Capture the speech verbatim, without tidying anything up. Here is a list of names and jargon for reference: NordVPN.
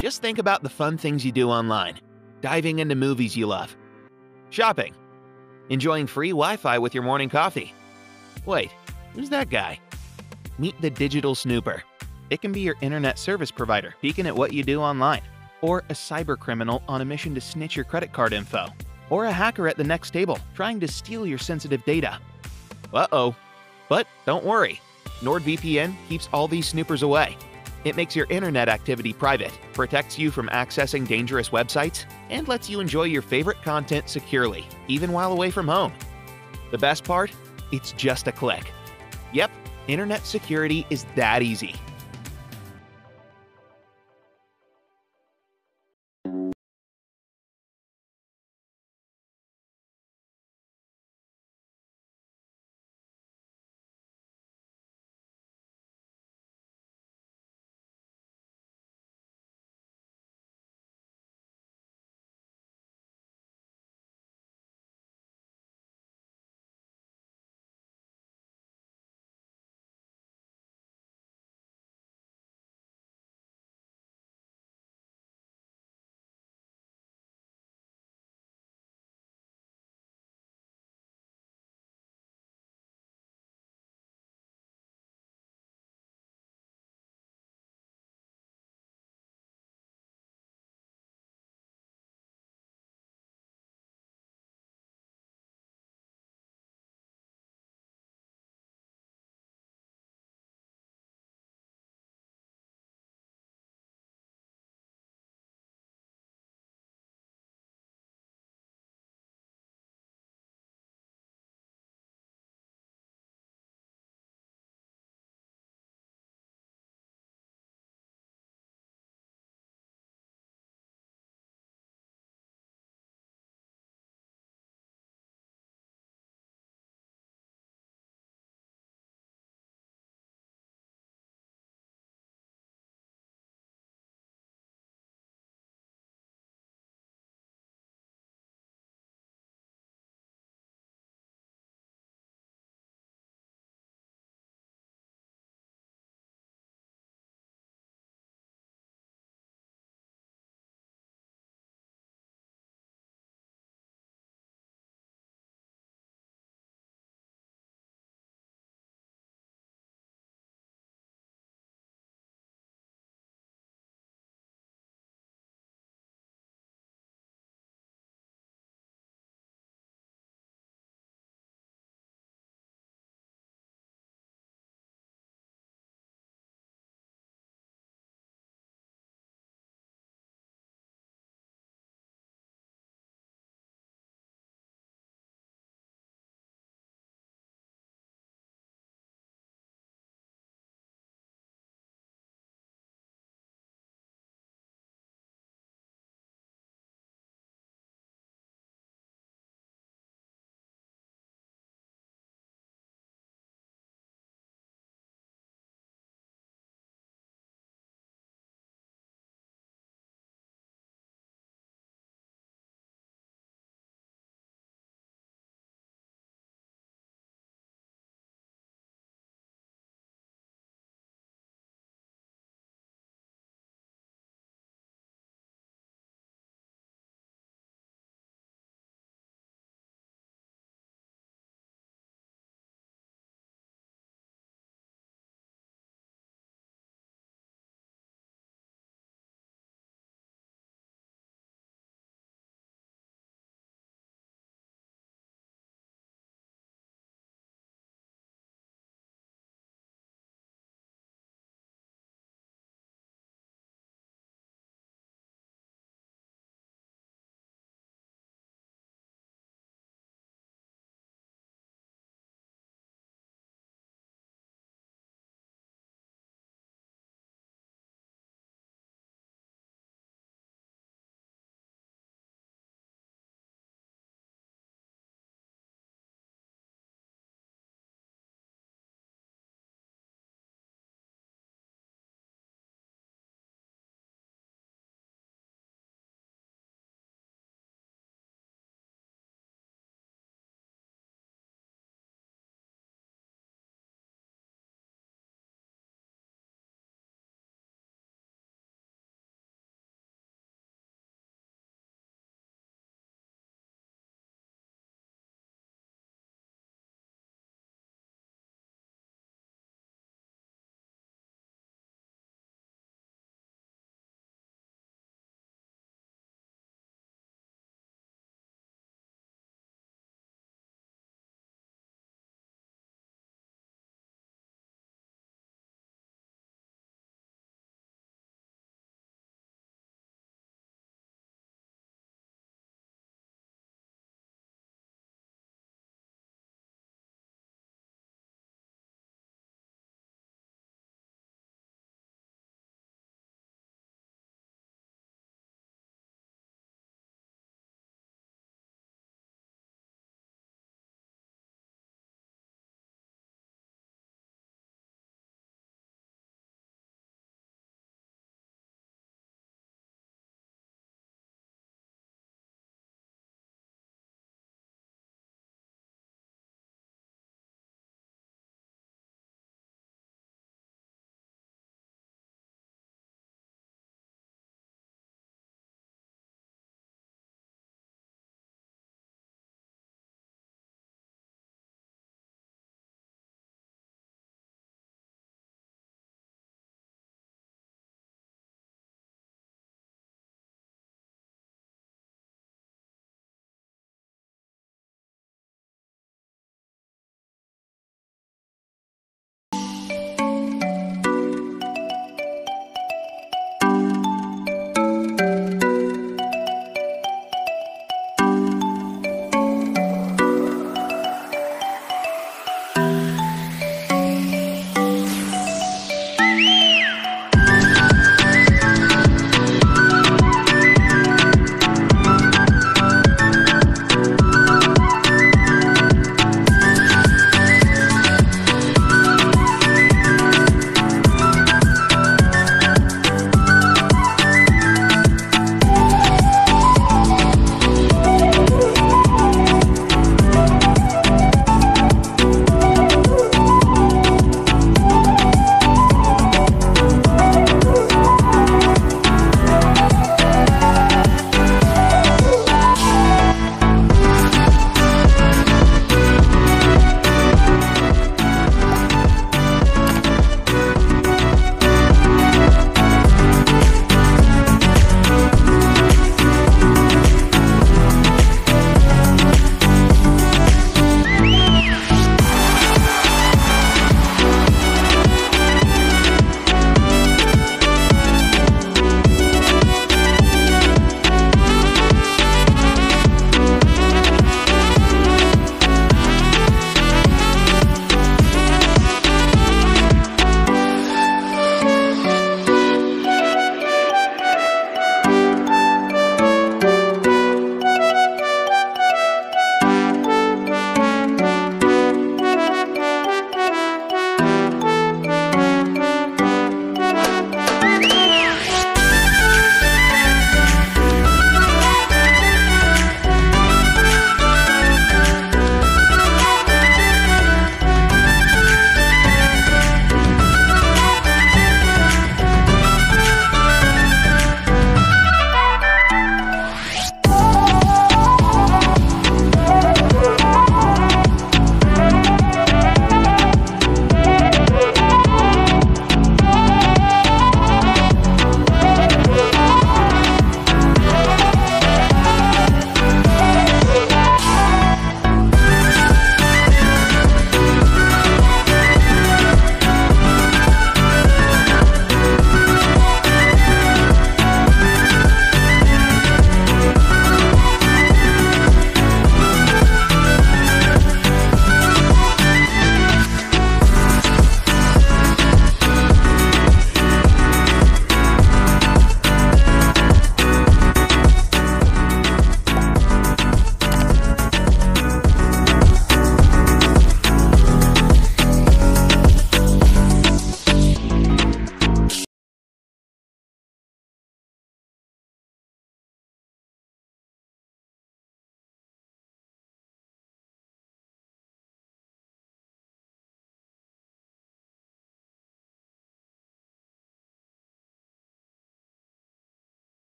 Just think about the fun things you do online, diving into movies you love, shopping, enjoying free Wi-Fi with your morning coffee. Wait, who's that guy? Meet the digital snooper. It can be your internet service provider peeking at what you do online, or a cyber criminal on a mission to snitch your credit card info, or a hacker at the next table trying to steal your sensitive data. Uh-oh. But don't worry, NordVPN keeps all these snoopers away. It makes your internet activity private, protects you from accessing dangerous websites, and lets you enjoy your favorite content securely, even while away from home. The best part? It's just a click. Yep, internet security is that easy.